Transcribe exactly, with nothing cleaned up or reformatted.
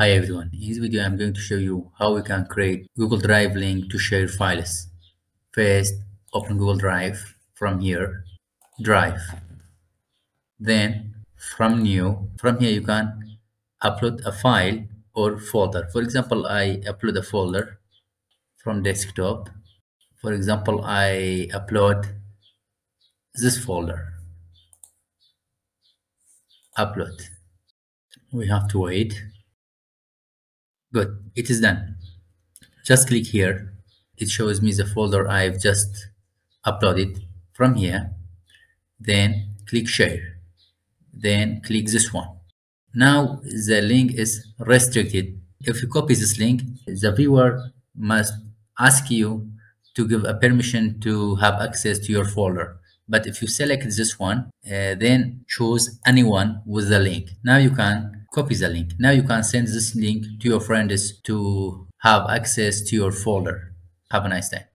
Hi everyone, in this video I'm going to show you how we can create Google Drive link to share files. First, open Google Drive from here, Drive. Then from new, from here you can upload a file or folder. For example, I upload a folder from desktop. For example, I upload this folder. Upload. We have to wait. Good, it is done. Just click here. It shows me the folder I've just uploaded from here. Then click share. Then click this one. Now the link is restricted. If you copy this link, the viewer must ask you to give a permission to have access to your folder. But if you select this one, uh, then choose anyone with the link. Now you can copy the link. Now you can send this link to your friends to have access to your folder. Have a nice day.